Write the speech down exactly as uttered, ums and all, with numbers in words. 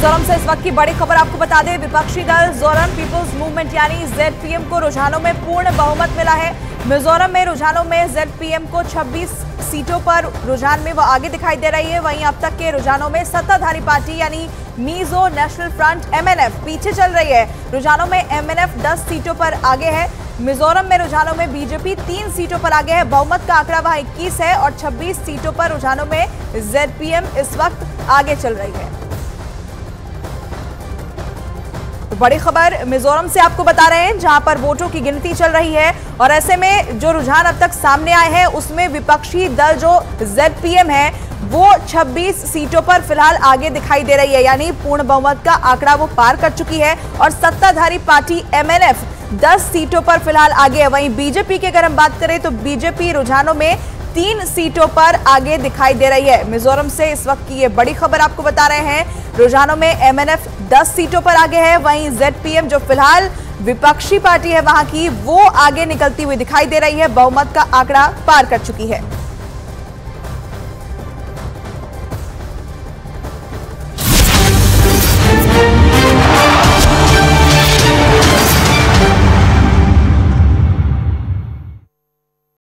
मिजोरम से इस वक्त की बड़ी खबर आपको बता दें, विपक्षी दल मिजोरम पीपुल्स मूवमेंट यानी जेड पी एम को रुझानों में पूर्ण बहुमत मिला है। मिजोरम में रुझानों में जेड पी एम को छब्बीस सीटों पर रुझान में वो आगे दिखाई दे रही है। वहीं अब तक के रुझानों में सत्ताधारी पार्टी यानी Mizo national front M N F पीछे चल रही है। रुझानों में एम एन एफ दस सीटों पर आगे है। मिजोरम में रुझानों में बी जे पी तीन सीटों पर आगे है। बहुमत का आंकड़ा वहां इक्कीस है और छब्बीस सीटों पर रुझानों में जेड पी एम इस वक्त आगे चल रही है। बड़ी खबर मिजोरम से आपको बता रहे हैं, जहां पर वोटों की गिनती चल रही है और ऐसे में जो रुझान अब तक सामने आए हैं उसमें विपक्षी दल जो जेड पी एम है वो छब्बीस सीटों पर फिलहाल आगे दिखाई दे रही है, यानी पूर्ण बहुमत का आंकड़ा वो पार कर चुकी है। और सत्ताधारी पार्टी एम एन एफ दस सीटों पर फिलहाल आगे है। वहीं बी जे पी की अगर हम बात करें तो बी जे पी रुझानों में तीन सीटों पर आगे दिखाई दे रही है। मिजोरम से इस वक्त की ये बड़ी खबर आपको बता रहे हैं, रुझानों में एम एन एफ दस सीटों पर आगे है। वहीं जेड पी एम जो फिलहाल विपक्षी पार्टी है वहां की, वो आगे निकलती हुई दिखाई दे रही है, बहुमत का आंकड़ा पार कर चुकी है।